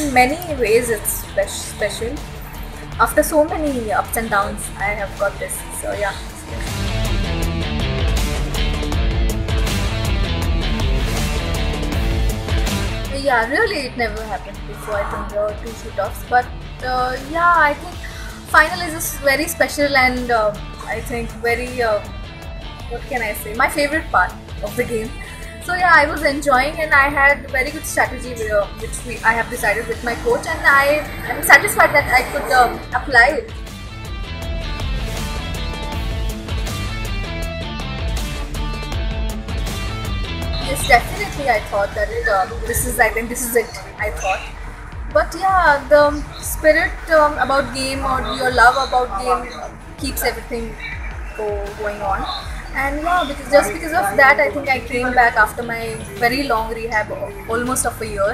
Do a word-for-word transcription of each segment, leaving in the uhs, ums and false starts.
in many ways it's special. After so many ups and downs, I have got this. So yeah. Yeah, really it never happened before, I think there were two shoot-offs, but uh, yeah, I think final is just very special and uh, I think very, uh, what can I say, my favorite part of the game. So yeah, I was enjoying and I had very good strategy which we, I have decided with my coach, and I am satisfied that I could um, apply it. Yes, definitely. I thought that it, uh, this is, I think this is it, I thought. But yeah, the spirit um, about game or your love about game keeps everything go, going on. And yeah, because, just because of that, I think I came back after my very long rehab, almost of a year.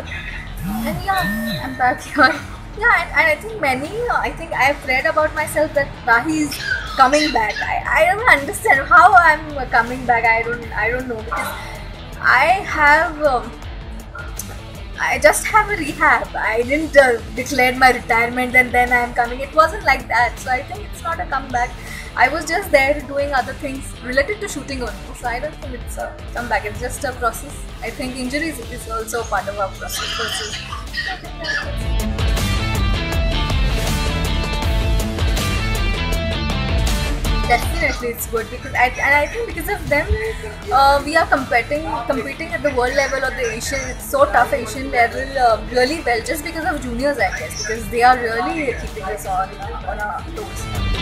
And yeah, I'm back here. Yeah, and, and I think many, I think I've read about myself that Rahi is coming back. I, I don't understand how I'm coming back. I don't, I don't know. Because I have, um, I just have a rehab. I didn't uh, declare my retirement and then I am coming. It wasn't like that. So I think it's not a comeback. I was just there doing other things related to shooting only. So I don't think it's a comeback. It's just a process. I think injuries is also a part of our process. Definitely, it's good because I, and I think because of them, uh, we are competing, competing at the world level or the Asian. It's so tough Asian level, uh, really well just because of juniors, I guess, because they are really keeping us on on our toes.